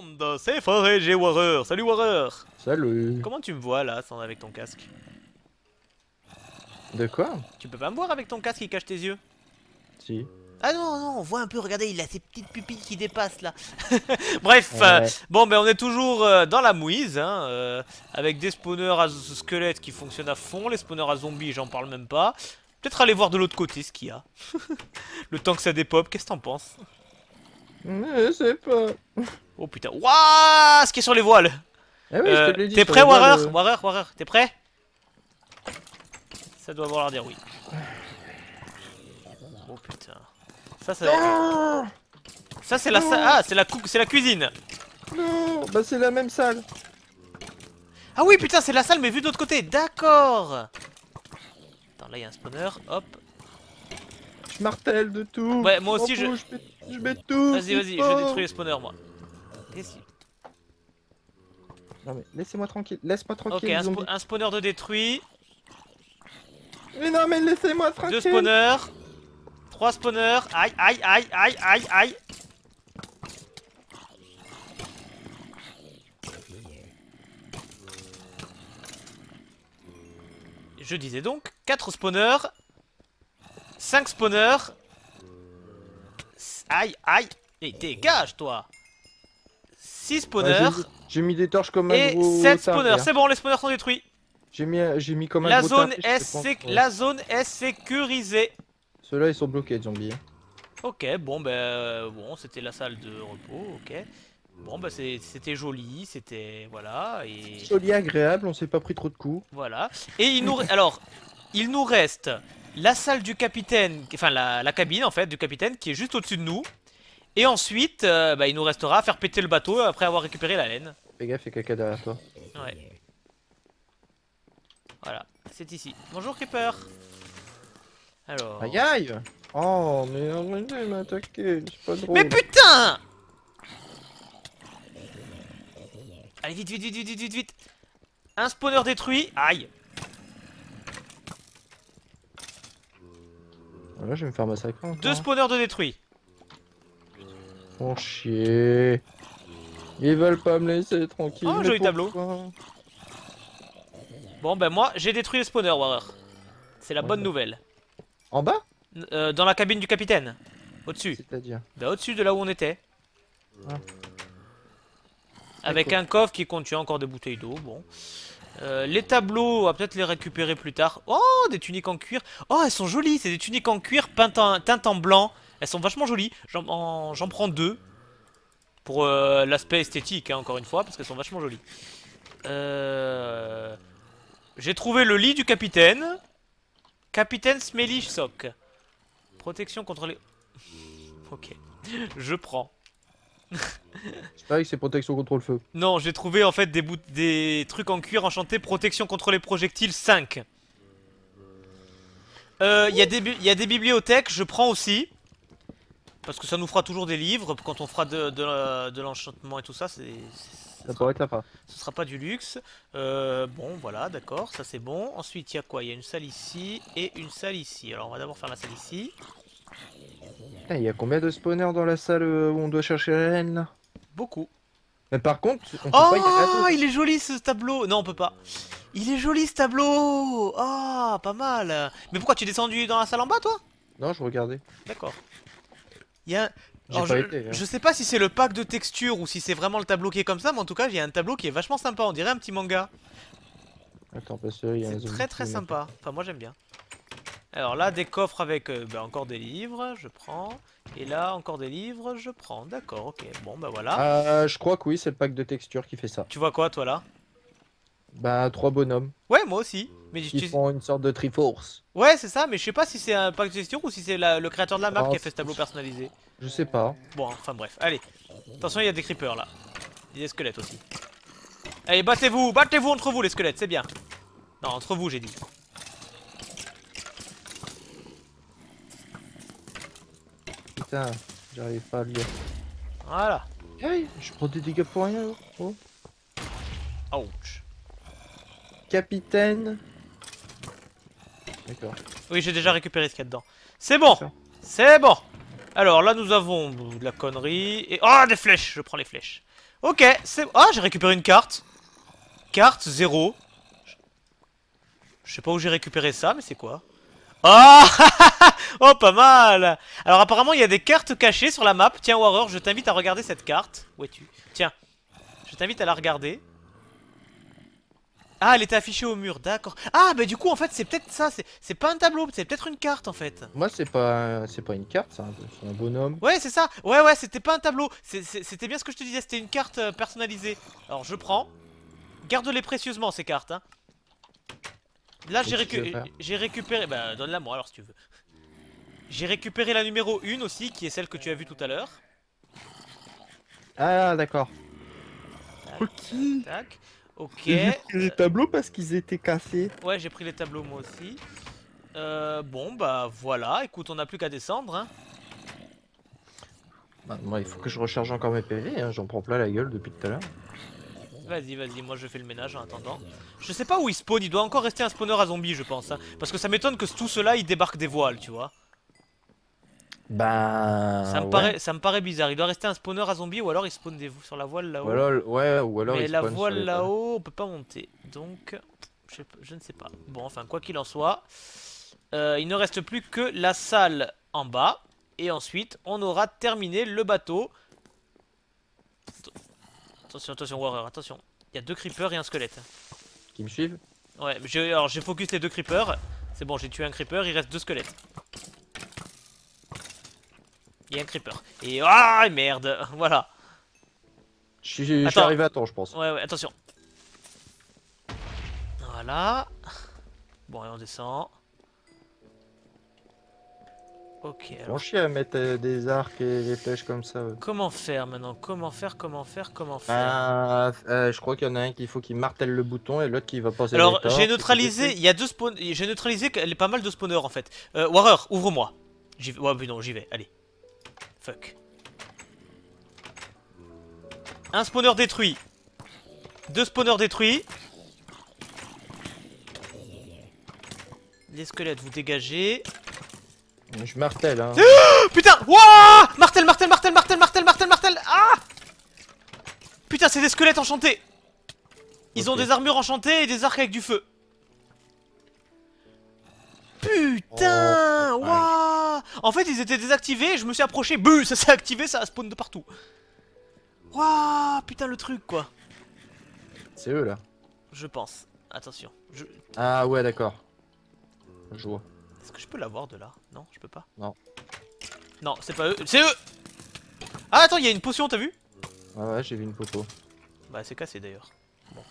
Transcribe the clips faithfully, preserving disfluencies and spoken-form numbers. monde, c'est Fareydj et Wareur. Salut Wareur. Salut. Comment tu me vois là, sans avec ton casque? De quoi? Tu peux pas me voir avec ton casque qui cache tes yeux? Si. Ah non, non, on voit un peu, regardez, il a ses petites pupilles qui dépassent là. Bref, ouais. euh, bon, ben on est toujours euh, dans la mouise, hein, euh, avec des spawners à squelettes qui fonctionnent à fond, les spawners à zombies, j'en parle même pas. Peut-être aller voir de l'autre côté ce qu'il y a. Le temps que ça dépop, qu'est-ce que t'en penses? Je sais pas. Oh putain, waouh, ce qui est sur les voiles. Eh oui, euh, je te l'ai dit. T'es prêt, Wareur? Wareur, Wareur, t'es prêt? Ça doit vouloir dire oui. Oh putain. Ça c'est ah ça c'est la salle. Ah c'est la cou... c'est la cuisine. Non, bah c'est la même salle. Ah oui putain, c'est la salle mais vue de l'autre côté. D'accord. Attends, là il y a un spawner. Hop. Je martèle de tout. Ouais, moi aussi oh, je... Bon, je, mets... je mets tout. Vas-y vas-y, je détruis les spawners moi. Qu'est-ce qu'il... Non mais laissez-moi tranquille. Laisse-moi tranquille. Ok, un, sp... un spawner de détruit. Mais non mais laissez-moi tranquille. Deux spawners. Trois spawners, aïe aïe aïe aïe aïe aïe. Je disais donc quatre spawners, cinq spawners. Aïe aïe. Et dégage toi. Six spawners. Ouais, j'ai mis des torches comme un gros. Et sept spawners, c'est bon, les spawners sont détruits. J'ai mis, j'ai mis comme un gros tarpé, je la zone est sécurisée. Ceux-là ils sont bloqués les zombies. Ok, bon ben bon, c'était la salle de repos, ok. Bon ben c'était joli, c'était voilà et joli, agréable, on s'est pas pris trop de coups. Voilà. Et il nous alors il nous reste la salle du capitaine, enfin la, la cabine en fait du capitaine qui est juste au-dessus de nous. Et ensuite euh, bah, il nous restera à faire péter le bateau après avoir récupéré la laine. Fais gaffe, fais caca derrière toi. Ouais. Voilà, c'est ici. Bonjour Creeper. Alors... Aïe aïe. Oh mais arrêtez, il m'a attaqué, c'est pas drôle. Mais putain. Allez vite vite vite vite vite vite. Un spawner détruit. Aïe. Là je vais me faire massacrer encore. Deux spawners de détruits. Bon chier. Ils veulent pas me laisser tranquille. Oh joli tableau. Bon ben moi j'ai détruit le spawner Wareur. C'est la ouais, bonne bah. nouvelle. En bas euh, dans la cabine du capitaine. Au-dessus. C'est-à-dire bah, au-dessus de là où on était. Ah. Avec cool. un coffre qui contient encore des bouteilles d'eau. Bon. Euh, les tableaux, on va peut-être les récupérer plus tard. Oh, des tuniques en cuir. Oh, elles sont jolies. C'est des tuniques en cuir peintes en, teintes en blanc. Elles sont vachement jolies. J'en prends deux. Pour euh, l'aspect esthétique, hein, encore une fois, parce qu'elles sont vachement jolies. Euh... J'ai trouvé le lit du capitaine. Capitaine Smélish Sock. Protection contre les... Ok, je prends. C'est pareil que c'est protection contre le feu. Non, j'ai trouvé en fait des, bout... des trucs en cuir enchantés. Protection contre les projectiles cinq. Euh, il y a des... y a des bibliothèques, je prends aussi. Parce que ça nous fera toujours des livres. Quand on fera de, de, de l'enchantement et tout ça, c'est... Ça pourrait être sympa. Ce sera pas du luxe. Euh, bon, voilà, d'accord, ça c'est bon. Ensuite, il y a quoi? Il y a une salle ici et une salle ici. Alors, on va d'abord faire la salle ici. Il y a combien de spawners dans la salle où on doit chercher la laine là? Beaucoup. Mais par contre, on peut oh, pas y aller à il est joli ce tableau. Non, on peut pas. Il est joli ce tableau. Ah, oh, pas mal. Mais pourquoi tu es descendu dans la salle en bas, toi? Non, je regardais. D'accord. Il y a. Alors, je, été, hein. je sais pas si c'est le pack de textures ou si c'est vraiment le tableau qui est comme ça, mais en tout cas, il y a un tableau qui est vachement sympa. On dirait un petit manga. Attends, parce que y a C'est très très sympa. Enfin, moi j'aime bien. Alors là, des coffres avec euh, bah, encore des livres, je prends. Et là, encore des livres, je prends. D'accord, ok. Bon, bah voilà. Euh, je crois que oui, c'est le pack de textures qui fait ça. Tu vois quoi, toi là? Bah, trois bonhommes. Ouais, moi aussi. Mais Ils tu... font une sorte de Triforce. Ouais, c'est ça, mais je sais pas si c'est un pack de gestion ou si c'est le créateur de la map oh, qui a fait ce tableau personnalisé. Je sais pas. Bon, enfin bref, allez. Attention, il y a des creepers là. Il y a des squelettes aussi. Allez, battez-vous, battez-vous entre vous les squelettes, c'est bien. Non, entre vous, j'ai dit. Putain, j'arrive pas à lire. Voilà. Hey, je prends des dégâts pour rien. Oh. Ouch. Capitaine. D'accord. Oui, j'ai déjà récupéré ce qu'il y a dedans. C'est bon. C'est bon. Alors là, nous avons de la connerie. Et... Oh, des flèches. Je prends les flèches. Ok, c'est... Ah, j'ai récupéré une carte. Carte zéro. Je sais pas où j'ai récupéré ça, mais c'est quoi? Oh, oh, pas mal. Alors apparemment, il y a des cartes cachées sur la map. Tiens, Wareur, je t'invite à regarder cette carte. Où es-tu? Tiens, je t'invite à la regarder. Ah, elle était affichée au mur, d'accord. Ah, bah du coup, en fait, c'est peut-être ça. C'est pas un tableau, c'est peut-être une carte, en fait. Moi, c'est pas, c'est pas une carte, c'est un, un bonhomme. Ouais, c'est ça. Ouais, ouais, c'était pas un tableau. C'était bien ce que je te disais, c'était une carte personnalisée. Alors, je prends. Garde-les précieusement, ces cartes, hein. Là, j'ai récu... récupéré... Bah, donne-la moi, alors, si tu veux. J'ai récupéré la numéro un aussi, qui est celle que tu as vue tout à l'heure. Ah, d'accord. Ok. Tac. Ok. J'ai pris les tableaux parce qu'ils étaient cassés. Ouais, j'ai pris les tableaux moi aussi. Euh, bon, bah voilà. Écoute, on n'a plus qu'à descendre. Hein. Bah, moi, il faut que je recharge encore mes P V. Hein. J'en prends plein la gueule depuis tout à l'heure. Vas-y, vas-y. Moi, je fais le ménage en attendant. Je sais pas où il spawn. Il doit encore rester un spawner à zombies, je pense. Hein. Parce que ça m'étonne que tout cela, il débarque des voiles, tu vois. Bah... Ça me, ouais. paraît, ça me paraît bizarre, il doit rester un spawner à zombies ou alors il spawn des sur la voile là-haut. Voilà, ouais, ou alors mais il la voile là-haut, on peut pas monter, donc je, sais, je ne sais pas. Bon, enfin, quoi qu'il en soit, euh, il ne reste plus que la salle en bas, et ensuite on aura terminé le bateau. Attention, attention, Wareur, attention, il y a deux creepers et un squelette. Qui me suivent? Ouais, alors j'ai focus les deux creepers, c'est bon, j'ai tué un creeper, il reste deux squelettes. Il y a un creeper. Et ah merde, voilà. Je, je, je suis arrivé à temps, je pense. Ouais, ouais, attention. Voilà. Bon, et on descend. Ok. Alors... Bon chier à mettre euh, des arcs et des flèches comme ça. Ouais. Comment faire maintenant? Comment faire? Comment faire? Comment faire? Ah, euh, je crois qu'il y en a un qu'il faut qu'il martèle le bouton et l'autre qui va passer. Alors j'ai neutralisé. Il y a deux spawn. J'ai neutralisé pas mal de spawners en fait. Euh, Wareur, ouvre-moi. J'y vais. Ouais, mais non, j'y vais. Allez. Fuck. Un spawner détruit. Deux spawners détruits. Les squelettes, vous dégagez. Je martèle, hein. Ah, putain, wouah, martèle, martèle, martèle, martèle, martèle, martèle, martèle. Ah, putain, c'est des squelettes enchantés. Ils okay. ont des armures enchantées et des arcs avec du feu. Putain, oh, wouah. En fait, ils étaient désactivés, je me suis approché, buh, ça s'est activé, ça spawn de partout. Wouah, putain, le truc, quoi. C'est eux, là. Je pense. Attention. Je... Ah ouais, d'accord. Je vois. Est-ce que je peux l'avoir de là? Non, je peux pas. Non. Non, c'est pas eux, c'est eux. Ah, attends, il y a une potion, t'as vu? Ah ouais, j'ai vu une popo. Bah, c'est cassé, d'ailleurs. Bon.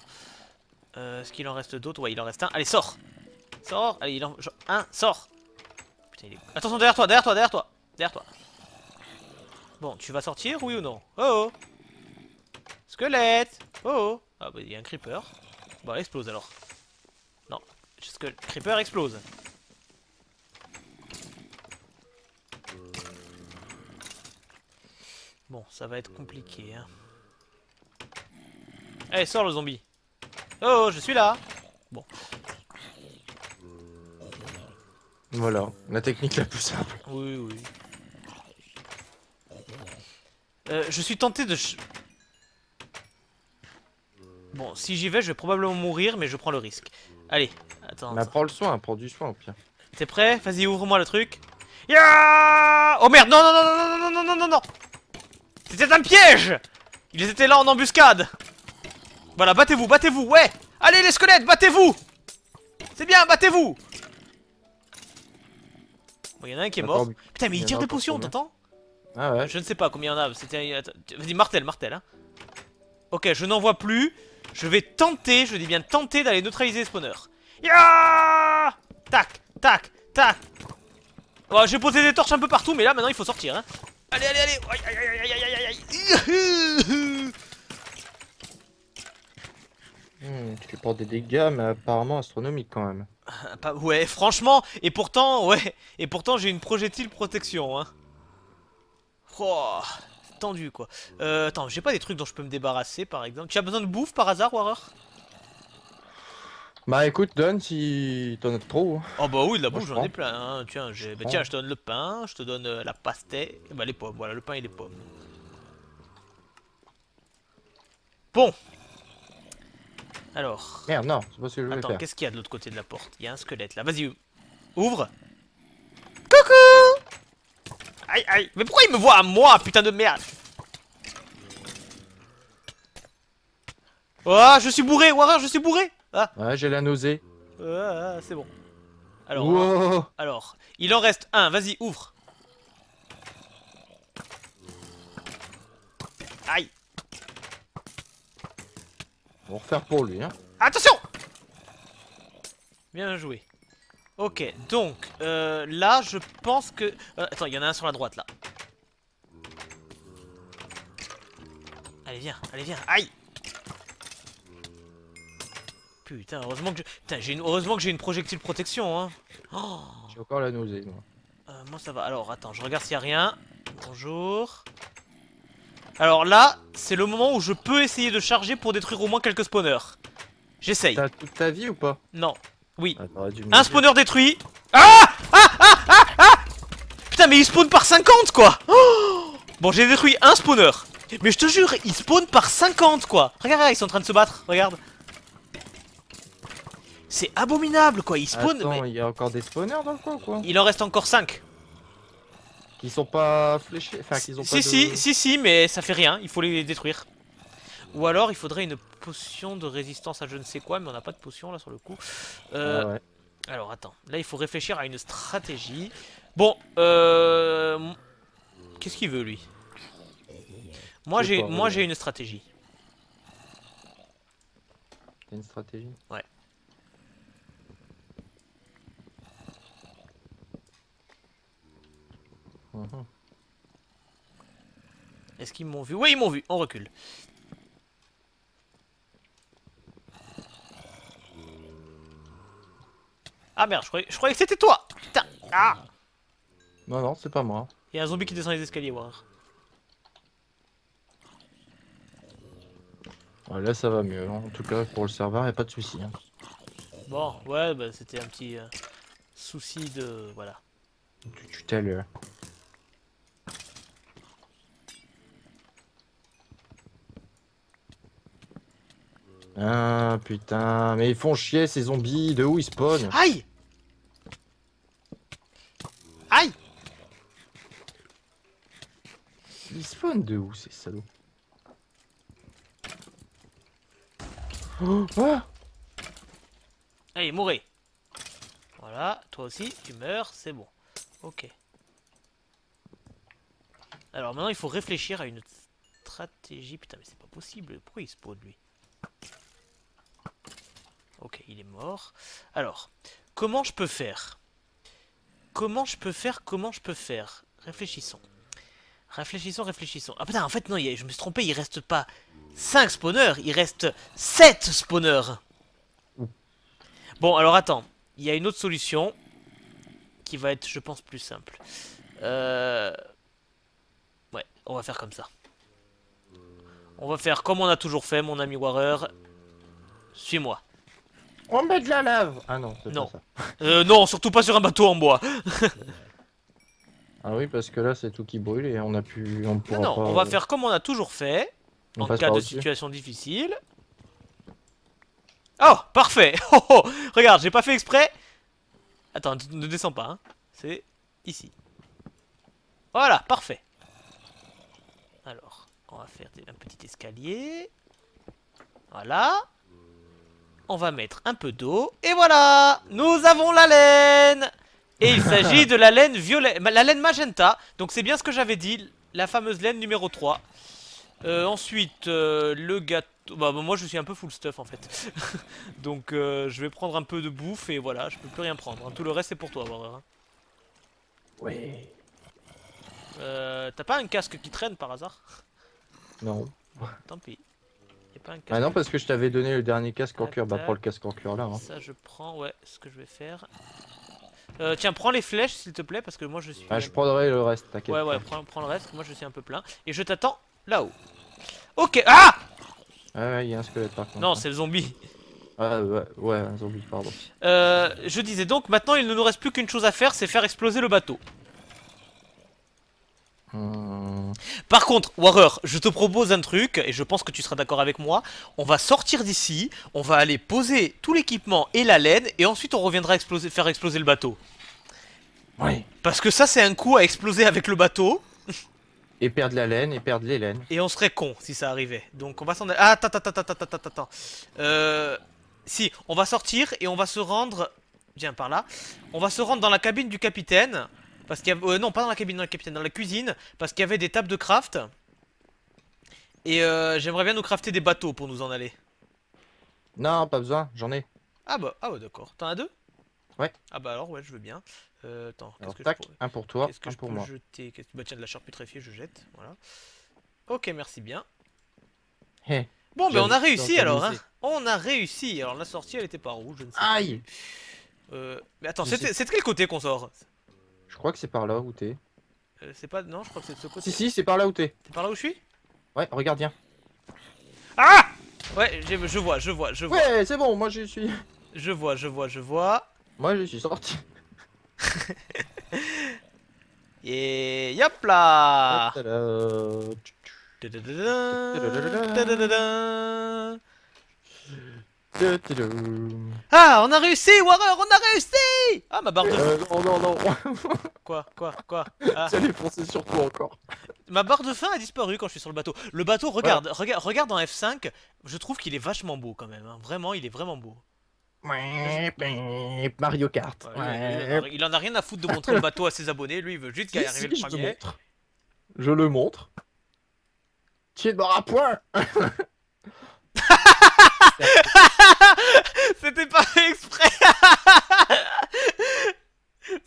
Euh, est-ce qu'il en reste d'autres? Ouais, il en reste un. Allez, sors. Sors. Allez, il en... Un, sors. Putain, il est... Attention, derrière toi, derrière toi, derrière toi. Derrière toi. Bon, tu vas sortir, oui ou non? Oh oh. Squelette. Oh oh. Ah bah, il y a un creeper. Bon, elle explose alors. Non, juste que le creeper explose. Bon, ça va être compliqué, hein. Allez, sors le zombie. Oh oh, je suis là. Bon. Voilà, la technique la plus simple. Oui, oui. Euh, je suis tenté de... Ch... Bon, si j'y vais, je vais probablement mourir, mais je prends le risque. Allez, attends. Bah, prends le soin, prends du soin, au pire. T'es prêt? Vas-y, ouvre-moi le truc. Yeah! Oh merde, non, non, non, non, non, non, non, non, non. C'était un piège! Ils étaient là en embuscade. Voilà, battez-vous, battez-vous, ouais! Allez, les squelettes, battez-vous! C'est bien, battez-vous! Bon, y en a un qui est mort. Attends, putain, mais il tire des potions, t'entends? Ah ouais. Je ne sais pas combien il y en a. C'était. Vas-y, martel, martel, hein. Ok, je n'en vois plus. Je vais tenter, je dis bien tenter d'aller neutraliser les spawners. Yeah, tac, tac, tac. Oh, j'ai posé des torches un peu partout, mais là maintenant il faut sortir, hein. Allez, allez, allez. Aïe, aïe, aïe, aïe, aïe, aïe. Mmh, tu portes des dégâts, mais apparemment astronomiques quand même. Ouais, franchement, et pourtant, ouais, et pourtant j'ai une projectile protection, hein. Oh, tendu, quoi. Euh, attends, j'ai pas des trucs dont je peux me débarrasser, par exemple. Tu as besoin de bouffe, par hasard, Wareur? Bah écoute, donne si t'en as trop. Hein. Oh bah oui, de la bouffe, j'en ai plein, hein. Tiens, je bah, tiens, je te donne le pain, je te donne euh, la pastèque, bah les pommes, voilà, le pain et les pommes. Bon. Alors. Merde, non, c'est pas ce que je voulais faire. Attends, qu'est-ce qu'il y a de l'autre côté de la porte? Il y a un squelette là. Vas-y, ouvre. Coucou. Aïe, aïe. Mais pourquoi il me voit à moi, putain de merde? Oh, je suis bourré, Wareur, je suis bourré. Ah. Ouais, j'ai la nausée. Ah, c'est bon. Alors, wow. alors, il en reste un. Vas-y, ouvre. Aïe. On va refaire pour lui, hein. Attention. Bien joué. Ok, donc, euh, là, je pense que... Euh, attends, il y en a un sur la droite, là. Allez, viens, allez, viens. Aïe. Putain, heureusement que je... Putain, j'ai une... heureusement que j'ai une projectile protection, hein. Oh, j'ai encore la nausée, moi. Euh, moi, ça va. Alors, attends, je regarde s'il n'y a rien. Bonjour. Alors là, c'est le moment où je peux essayer de charger pour détruire au moins quelques spawners. J'essaye. T'as toute ta vie ou pas? Non. Oui. Ah, un spawner détruit. Ah, ah, ah, ah, ah. Putain, mais il spawn par cinquante, quoi. Oh. Bon, j'ai détruit un spawner. Mais je te jure, il spawn par cinquante, quoi. Regarde, regarde, ils sont en train de se battre. Regarde. C'est abominable, quoi, ils spawnent... Attends, mais... il y a encore des spawners dans le coin, quoi. Il en reste encore cinq. Ils sont pas fléchés, enfin, qu'ils ont si, pas si, de... si, si, mais ça fait rien, il faut les détruire. Ou alors, il faudrait une potion de résistance à je ne sais quoi, mais on n'a pas de potion, là, sur le coup. Euh... Ah ouais. Alors, attends, là, il faut réfléchir à une stratégie. Bon, euh... qu'est-ce qu'il veut, lui? Moi, j'ai moi j'ai une stratégie. T'as une stratégie? Ouais. Mmh. Est-ce qu'ils m'ont vu? Oui, ils m'ont vu. On recule. Ah merde, je croyais, je croyais que c'était toi. Putain. Ah. Non, non, c'est pas moi. Il y a un zombie qui descend les escaliers, Wareur. Ouais, là, ça va mieux. En tout cas, pour le serveur, il n'y a pas de souci. Hein. Bon, ouais, bah, c'était un petit euh, souci de... Voilà. Tu tutelle. Ah putain, mais ils font chier ces zombies, de où ils spawnent? Aïe. Aïe. Ils spawnent de où ces salauds? Oh, ah. Allez, mourrez. Voilà, toi aussi, tu meurs, c'est bon. Ok. Alors maintenant il faut réfléchir à une stratégie. Putain mais c'est pas possible. Pourquoi il spawn lui? Ok, il est mort. Alors, comment je peux faire? Comment je peux faire? Comment je peux faire? Réfléchissons. Réfléchissons, réfléchissons. Ah putain, en fait non, il y a... je me suis trompé, il reste pas cinq spawners, il reste sept spawners. Bon alors attends, il y a une autre solution. Qui va être, je pense, plus simple. Euh... Ouais, on va faire comme ça. On va faire comme on a toujours fait, mon ami Wareur. Suis-moi. On met de la lave. Ah non, c'est pas ça. Euh, non, surtout pas sur un bateau en bois. Ah oui, parce que là, c'est tout qui brûle et on a pu... On pourra non, non, pas... on va faire comme on a toujours fait, on en cas de dessus. Situation difficile. Oh, parfait. Oh, oh. Regarde, j'ai pas fait exprès. Attends, ne descends pas, hein. C'est ici. Voilà, parfait. Alors, on va faire un petit escalier. Voilà. On va mettre un peu d'eau. Et voilà, nous avons la laine. Et il s'agit de la laine violette, la laine magenta. Donc c'est bien ce que j'avais dit, la fameuse laine numéro trois. Euh, ensuite, euh, le gâteau... Bah, bah moi je suis un peu full stuff en fait. Donc euh, je vais prendre un peu de bouffe et voilà, je peux plus rien prendre. Hein. Tout le reste c'est pour toi, Wareur. Hein. Ouais. Euh, T'as pas un casque qui traîne par hasard? Non. Tant pis. Y a pas un casque. Ah non, parce que je t'avais donné le dernier casque en cuir. Bah prends le casque en cuir là. Hein. Ça je prends, ouais, ce que je vais faire. Euh, tiens, prends les flèches s'il te plaît parce que moi je suis... Ah, je prendrai le reste, t'inquiète. Ouais, ouais, prends, prends le reste, moi je suis un peu plein. Et je t'attends... Là-haut. Ok. Ah ouais, ouais, y a un squelette par contre. Non, c'est le zombie. Ah, ouais, ouais, un zombie, pardon. Euh, je disais donc, maintenant, il ne nous reste plus qu'une chose à faire, c'est faire exploser le bateau. Hmm. Par contre, Wareur, je te propose un truc, et je pense que tu seras d'accord avec moi. On va sortir d'ici, on va aller poser tout l'équipement et la laine, et ensuite on reviendra exploser, faire exploser le bateau. Oui. Parce que ça, c'est un coup à exploser avec le bateau. Et perdre la laine, et perdre les laines. Et on serait con si ça arrivait. Donc on va s'en aller... Ah, attends, attends, attends, attends, attends, attends. Euh... Si, on va sortir, et on va se rendre... Viens par là. On va se rendre dans la cabine du capitaine... Parce qu'il y avait... euh, non, pas dans la cabine, dans la capitaine, dans la cuisine, parce qu'il y avait des tables de craft. Et euh, j'aimerais bien nous crafter des bateaux pour nous en aller. Non, pas besoin, j'en ai. Ah bah, ah ouais, d'accord. T'en as deux? Ouais. Ah bah alors, ouais, je veux bien. Euh, attends, qu'est-ce que tac, je peux... un pour toi, que un je pour peux moi. Jeter que... Bah tiens, de la chair putréfiée, je jette. Voilà. Ok, merci bien. Hey, bon, bah on a réussi alors, hein. On a réussi. Alors la sortie, elle était par où? Je ne sais pas. Aïe euh... Mais attends, c'est de quel côté qu'on sort? Je crois que c'est par là où t'es. Euh, c'est pas... Non, je crois que c'est de ce côté. Si, si, c'est par là où t'es. C'est par là où je suis? Ouais, regarde bien. Ah! Ouais, je vois, je vois, je vois. Ouais, c'est bon, moi je suis... Je vois, je vois, je vois. Moi je suis sorti. Et yop là! Ah, on a réussi, Wareur, on a réussi! Ah, ma barre de faim! Euh, non, non, non! Quoi, quoi, quoi? Ah. Tu allais foncer sur toi encore! Ma barre de faim a disparu quand je suis sur le bateau. Le bateau, regarde, ouais. regarde, regarde en F cinq, je trouve qu'il est vachement beau quand même. Hein. Vraiment, il est vraiment beau. Mario Kart. Ouais, ouais. Il, il en a rien à foutre de montrer le bateau à ses abonnés, lui il veut juste qu'il si, arrive si, le premier. Je, je le montre. Tu es mort à point! C'était pas fait exprès.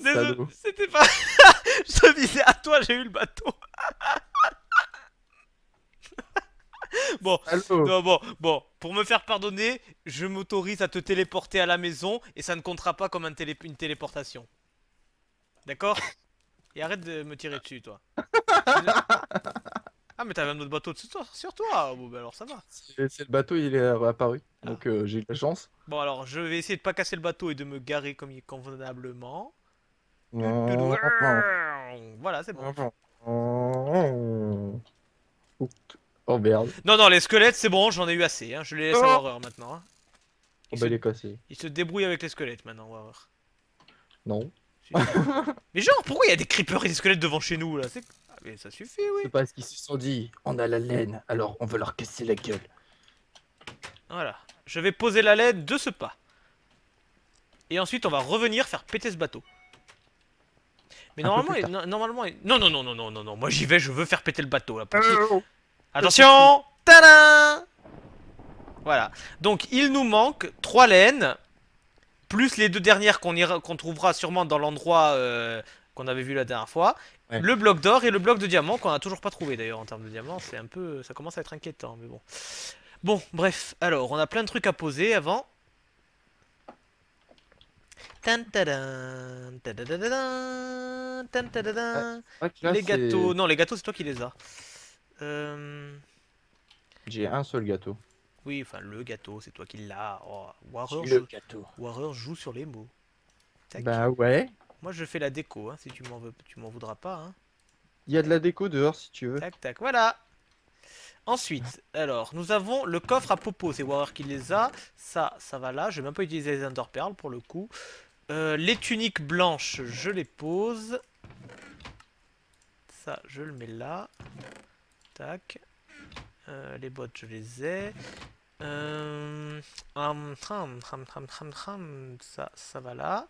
C'était pas... Je te disais à toi, j'ai eu le bateau. Bon, non, bon, bon, pour me faire pardonner, je m'autorise à te téléporter à la maison et ça ne comptera pas comme un télé... une téléportation. D'accord? Et arrête de me tirer dessus, toi. Ah mais t'avais un autre bateau de toi, sur toi, oh, bah alors ça va. C'est le bateau, il est apparu, ah. donc euh, j'ai eu de la chance. Bon alors je vais essayer de pas casser le bateau et de me garer comme il est convenablement. Non. Voilà c'est bon. Oh merde. Non non les squelettes c'est bon, j'en ai eu assez, hein. Je les laisse à Wareur maintenant. Hein. Il, oh, se... Bah, il, il se débrouille avec les squelettes maintenant, Wareur. Non. Mais genre pourquoi il y a des creepers et des squelettes devant chez nous là? Mais ça suffit, oui. C'est parce qu'ils se sont dit, on a la laine, alors on veut leur casser la gueule. Voilà. Je vais poser la laine de ce pas. Et ensuite, on va revenir faire péter ce bateau. Mais normalement, il... normalement, il... non, non, non, non, non, non, non. Moi, j'y vais, je veux faire péter le bateau là. Pour... Attention, tadam. Voilà. Donc, il nous manque trois laines, plus les deux dernières qu'on ira... qu'on trouvera sûrement dans l'endroit euh, qu'on avait vu la dernière fois. Ouais. Le bloc d'or et le bloc de diamant qu'on a toujours pas trouvé d'ailleurs en termes de diamant, c'est un peu, ça commence à être inquiétant mais bon. Bon bref, alors on a plein de trucs à poser avant. Les gâteaux, non les gâteaux c'est toi qui les as. Euh... J'ai un seul gâteau. Oui enfin le gâteau c'est toi qui l'as. Oh, Wareur joue... Wareur joue sur les mots. Tac. Bah ouais. Moi je fais la déco, hein, si tu m'en veux, tu m'en voudras pas. Hein. Il y a de la déco dehors si tu veux. Tac tac, voilà. Ensuite, alors nous avons le coffre à popo, c'est Wareur qui les a. Ça, ça va là. Je vais même pas utiliser les underperles pour le coup. Euh, les tuniques blanches, je les pose. Ça, je le mets là. Tac. Euh, les bottes, je les ai. Euh... Ça, ça va là.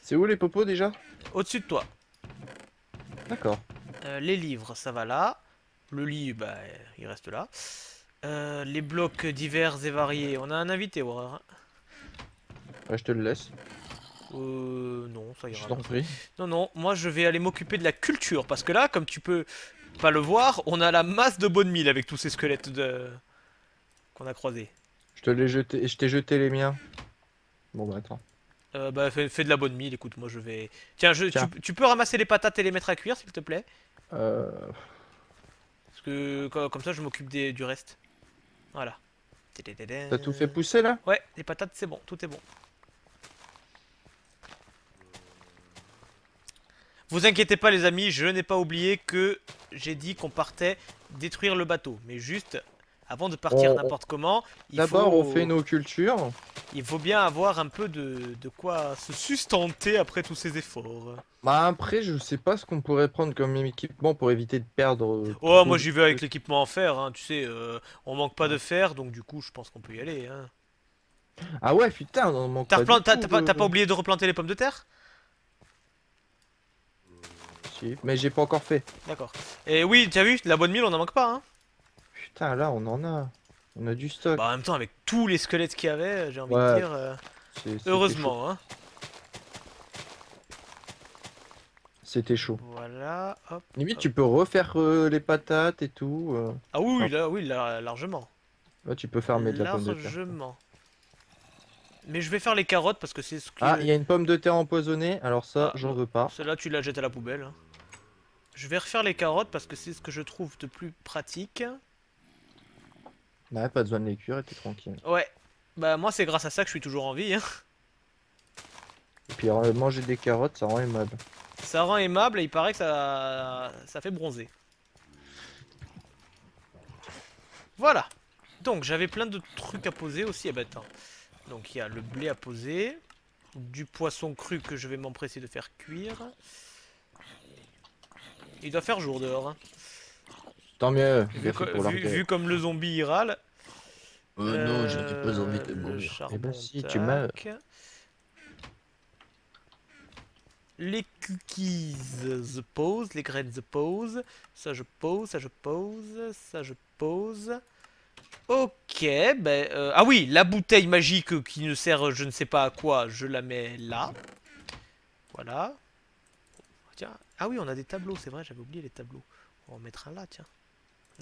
C'est où les popos déjà? Au-dessus de toi. D'accord. Euh, les livres, ça va là. Le lit, bah, il reste là. Euh, les blocs divers et variés. On a un invité, Wareur. Ouais, je te le laisse. Euh, non, ça ira. Je t'en prie. Non, non, moi je vais aller m'occuper de la culture. Parce que là, comme tu peux pas le voir, on a la masse de bonne mille avec tous ces squelettes de... qu'on a croisés. Je te l'ai jeté, je t'ai jeté les miens. Bon, bah attends. Euh, bah fais, fais de la bonne mille, écoute moi je vais... Tiens, je, Tiens. Tu, tu peux ramasser les patates et les mettre à cuire s'il te plaît? Euh... Parce que comme ça je m'occupe du reste. Voilà. T'as tout fait pousser là? Ouais, les patates c'est bon, tout est bon. Vous inquiétez pas les amis, je n'ai pas oublié que j'ai dit qu'on partait détruire le bateau. Mais juste, avant de partir on... n'importe comment... D'abord faut... on fait nos cultures. Il faut bien avoir un peu de, de quoi se sustenter après tous ces efforts. Bah après je sais pas ce qu'on pourrait prendre comme équipement pour éviter de perdre... Oh moi j'y vais avec l'équipement en fer, hein. Tu sais, euh, on manque pas de fer, donc du coup je pense qu'on peut y aller. Hein. Ah ouais putain, on manque pas de fer. T'as pas, pas oublié de replanter les pommes de terre ? Mais j'ai pas encore fait. D'accord. Et oui, t'as vu, la bonne mille, on en manque pas. Hein. Putain, là, on en a. On a du stock. Bah, en même temps, avec tous les squelettes qu'il y avait, j'ai envie ouais. de dire. Euh... C est, c heureusement. Hein. C'était chaud. Voilà. Hop, Limite, hop. tu peux refaire euh, les patates et tout. Euh... Ah oui, enfin, là, oui, là, largement. Là, tu peux farmer de la pomme de terre. Largement. Mais je vais faire les carottes parce que c'est ce que. Ah, il y a une pomme de terre empoisonnée. Alors ça, ah, j'en veux pas. Celle-là, tu la jettes à la poubelle. Hein. Je vais refaire les carottes parce que c'est ce que je trouve de plus pratique. Bah, pas besoin de les cuire et t'es tranquille. Ouais. Bah, moi, c'est grâce à ça que je suis toujours en vie. Hein. Et puis, alors, manger des carottes, ça rend aimable. Ça rend aimable et il paraît que ça, ça fait bronzer. Voilà. Donc, j'avais plein de trucs à poser aussi. Ah, bah, attends. Donc il y a le blé à poser, du poisson cru que je vais m'empresser de faire cuire. Il doit faire jour dehors. Hein. Tant mieux. Vu, co pour vu, vu comme le zombie il râle. Euh, euh non, j'ai pas envie de mourir. Eh ben si, tu meurs. Les cookies je pose, les graines je pose, ça je pose, ça je pose, ça je pose. Ok, ben... Bah, euh, ah oui, la bouteille magique qui ne sert je ne sais pas à quoi, je la mets là. Voilà. Tiens, ah oui, on a des tableaux, c'est vrai, j'avais oublié les tableaux. On va en mettre un là, tiens.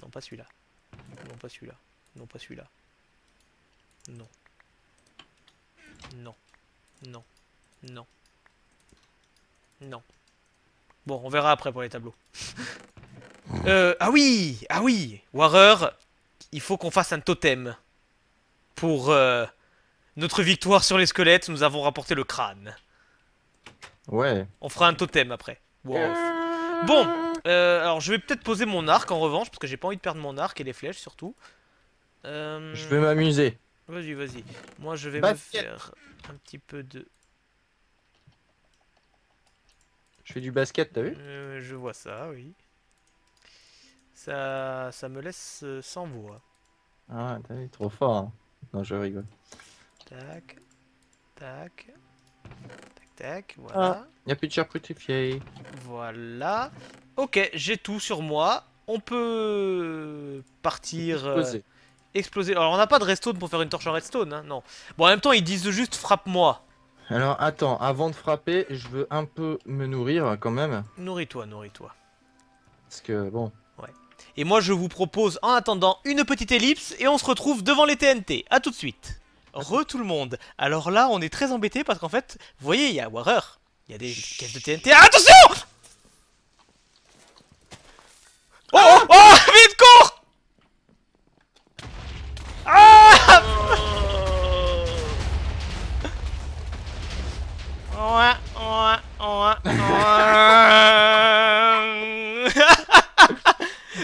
Non, pas celui-là. Non, pas celui-là. Non, pas celui-là. Non. Non. Non. Non. Non. Bon, on verra après pour les tableaux. euh, ah oui, ah oui, Wareur. Il faut qu'on fasse un totem pour euh, notre victoire sur les squelettes. Nous avons rapporté le crâne. Ouais. On fera un totem après. Wow. Bon, euh, alors je vais peut-être poser mon arc en revanche parce que j'ai pas envie de perdre mon arc et les flèches surtout. Euh... Je vais m'amuser. Vas-y, vas-y. Moi, je vais basket. me faire un petit peu de. Je fais du basket, t'as vu euh, Je vois ça, oui. Ça, ça me laisse sans voix. Ah, t'as vu, trop fort. Hein. Non, je rigole. Tac, tac, tac, tac, voilà. Ah, y a plus de charcutier. Voilà. Ok, j'ai tout sur moi. On peut partir... Exploser. Euh, exploser. Alors, on n'a pas de redstone pour faire une torche en redstone, hein, non. Bon, en même temps, ils disent juste frappe-moi. Alors, attends, avant de frapper, je veux un peu me nourrir, quand même. Nourris-toi, nourris-toi. Parce que, bon... Et moi je vous propose en attendant une petite ellipse et on se retrouve devant les T N T. A tout de suite. Re tout le monde. Alors là on est très embêté parce qu'en fait, vous voyez, il y a Wareur. Il y a des Chut. caisses de T N T. Ah, attention oh, ah oh oh vite cours Ah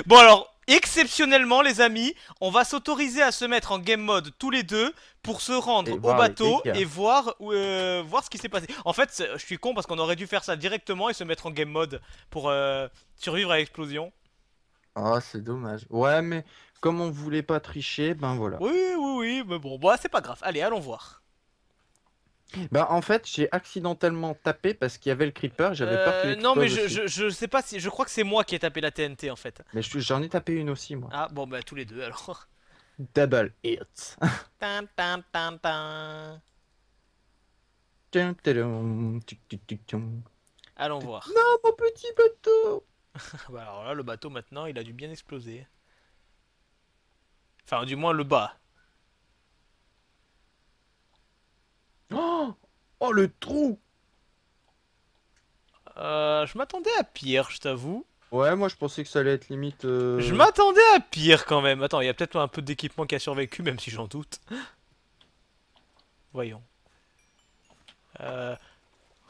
Bon alors, exceptionnellement les amis, on va s'autoriser à se mettre en game mode tous les deux pour se rendre et au bateau et voir, euh, voir ce qui s'est passé. En fait, je suis con parce qu'on aurait dû faire ça directement et se mettre en game mode pour euh, survivre à l'explosion. Oh c'est dommage. Ouais mais comme on voulait pas tricher, ben voilà. Oui oui oui, mais bon, bah, c'est pas grave. Allez, allons voir. Bah en fait j'ai accidentellement tapé parce qu'il y avait le creeper, j'avais euh, peur que le creeper. Non mais je, je, je sais pas si, je crois que c'est moi qui ai tapé la T N T en fait. Mais j'en ai tapé une aussi moi. Ah bon bah tous les deux alors. Double hit. Pam pam pam pam. Allons voir. Non mon petit bateau. Bah alors là le bateau maintenant il a dû bien exploser. Enfin du moins le bas. Oh, oh le trou euh, je m'attendais à pire, je t'avoue. Ouais, moi je pensais que ça allait être limite... Euh... Je m'attendais à pire quand même. Attends, il y a peut-être un peu d'équipement qui a survécu, même si j'en doute. Voyons. Euh...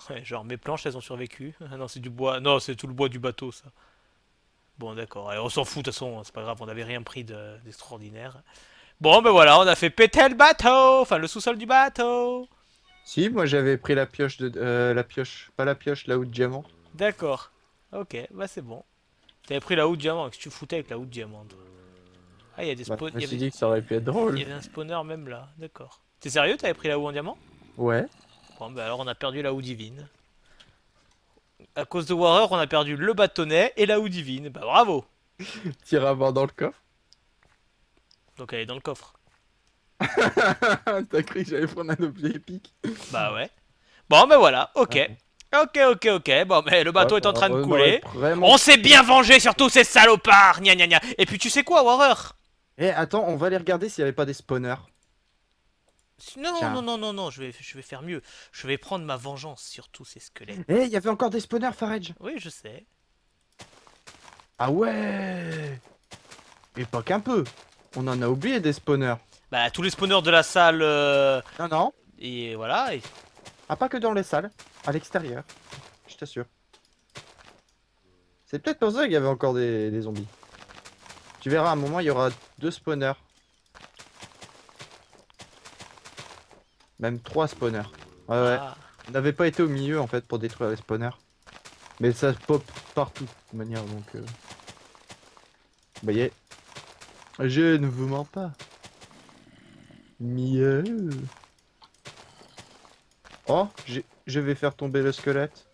Ouais, genre mes planches elles ont survécu. Ah non, c'est du bois. Non, c'est tout le bois du bateau ça. Bon d'accord, on s'en fout de toute façon, c'est pas grave, on n'avait rien pris d'extraordinaire. Bon ben voilà, on a fait péter le bateau, enfin le sous-sol du bateau. Si, moi j'avais pris la pioche, de euh, la pioche, pas la pioche, la houe de diamant. D'accord, ok, bah c'est bon. T'avais pris la houe de diamant, qu'est-ce que tu foutais avec la houe de diamant? Ah, il y a des spawners. Bah, je me suis dit que ça aurait pu être drôle. Il y avait un spawner même là, d'accord. T'es sérieux, t'avais pris la houe en diamant? Ouais. Bon bah alors on a perdu la houe divine. À cause de Wareur, on a perdu le bâtonnet et la houe divine. Bah bravo. Tire à mort dans le coffre. Donc elle est dans le coffre. T'as cru que j'allais prendre un objet épique? Bah ouais. Bon bah voilà, ok. Ah bon. Ok, ok, ok. Bon mais le bateau ouais, est en train de couler. Vraiment... On s'est bien vengé sur tous ces salopards. Gna gna gna. Et puis tu sais quoi, Wareur? Eh attends, on va aller regarder s'il n'y avait pas des spawners. Non, non, non, non, non, je vais, je vais faire mieux. Je vais prendre ma vengeance sur tous ces squelettes. Eh, hey, il y avait encore des spawners, Fareydj. Oui, je sais. Ah ouais. Et pas qu'un peu. On en a oublié des spawners. Bah, tous les spawners de la salle... Euh... Non, non. Et voilà. Et... Ah, pas que dans les salles. À l'extérieur. Je t'assure. C'est peut-être pour ça qu'il y avait encore des, des zombies. Tu verras, à un moment, il y aura deux spawners. Même trois spawners. Ouais, ouais. Ah. On n'avait pas été au milieu en fait pour détruire les spawners. Mais ça pop partout de manière donc. Euh... Vous voyez. Je ne vous mens pas. Mieux. Oh, je vais faire tomber le squelette.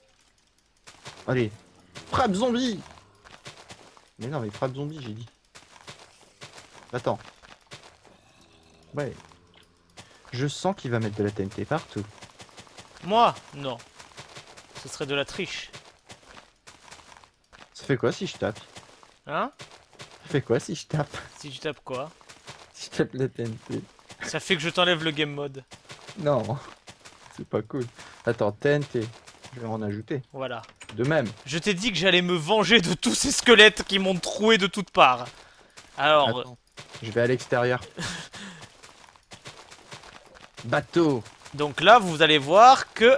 Allez. Frappe zombie. Mais non, mais frappe zombie, j'ai dit. Attends. Ouais. Je sens qu'il va mettre de la T N T partout. Moi? Non. Ce serait de la triche. Ça fait quoi si je tape? Hein? Ça fait quoi si je tape? Si je tape quoi? Si je tape la T N T. Ça fait que je t'enlève le game mode. Non. C'est pas cool. Attends, T N T. Je vais en ajouter. Voilà. De même. Je t'ai dit que j'allais me venger de tous ces squelettes qui m'ont troué de toutes parts. Alors... Attends, je vais à l'extérieur. Bateau. Donc là vous allez voir que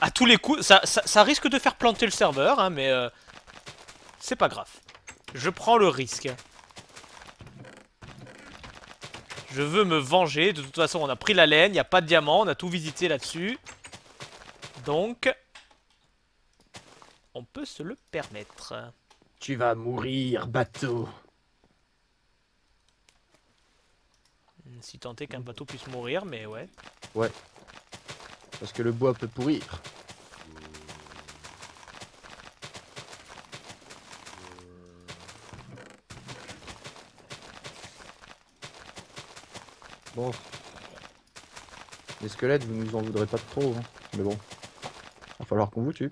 à tous les coups ça, ça, ça risque de faire planter le serveur hein, mais euh, c'est pas grave. Je prends le risque. Je veux me venger. De toute façon on a pris la laine, il n'y a pas de diamant, on a tout visité là-dessus. Donc on peut se le permettre. Tu vas mourir bateau. Si tant est qu'un bateau puisse mourir, mais ouais. Ouais. Parce que le bois peut pourrir. Bon. Les squelettes, vous nous en voudrez pas trop, hein. Mais bon. Va falloir qu'on vous tue.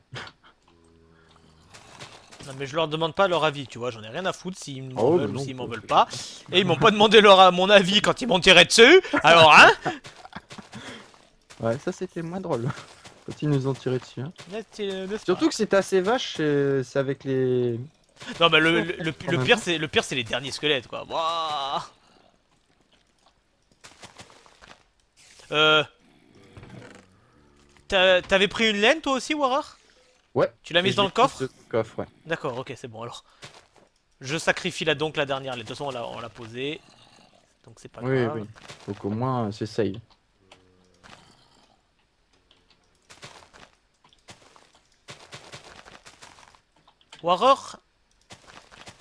Non mais je leur demande pas leur avis, tu vois, j'en ai rien à foutre s'ils m'en oh, veulent ou s'ils m'en veulent pas. Et ils m'ont pas demandé leur mon avis quand ils m'ont tiré dessus, alors hein. Ouais, ça c'était moins drôle, quand ils nous ont tiré dessus. Hein. Surtout que c'était assez vache, c'est avec les... Non mais le, le, le, le pire c'est le pire c'est les derniers squelettes quoi. Wouah. Euh... T'avais pris une laine toi aussi, Wareur? Ouais. Tu l'as mise dans le coffre? Le coffre, ouais. D'accord, ok, c'est bon alors. Je sacrifie là donc la dernière. De toute façon, on l'a posée. Donc c'est pas oui, grave. Oui, oui. Donc au moins, c'est save. Wareur,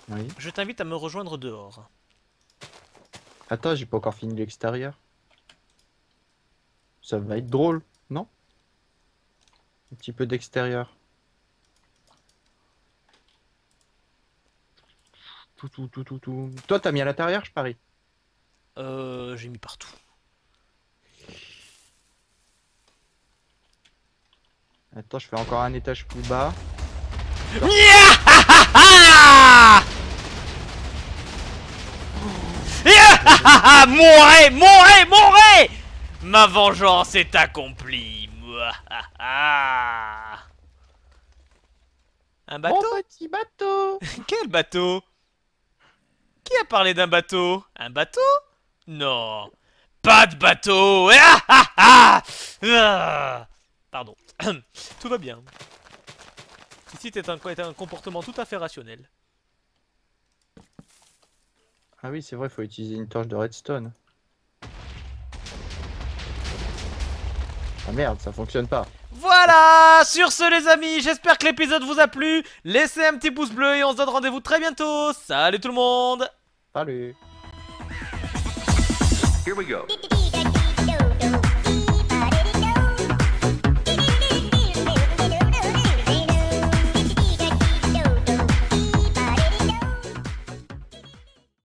oui. Je t'invite à me rejoindre dehors. Attends, j'ai pas encore fini l'extérieur. Ça va être drôle, non? Un petit peu d'extérieur. Tout, tout, tout, tout, tout. Toi, t'as mis à l'intérieur, je parie. Euh, j'ai mis partout. Attends, je fais encore un étage plus bas. Mourez, mourez, mourez! Ma vengeance est accomplie. Un bateau? Mon petit bateau. Quel bateau? Qui a parlé d'un bateau? Un bateau? Non. Pas de bateau. Ah ah ah ah. Pardon. Tout va bien. Ici, t'es un, un comportement tout à fait rationnel. Ah oui, c'est vrai, faut utiliser une torche de redstone. Ah merde, ça fonctionne pas. Voilà, sur ce les amis, j'espère que l'épisode vous a plu. Laissez un petit pouce bleu et on se donne rendez-vous très bientôt. Salut tout le monde. Salut. Here we go.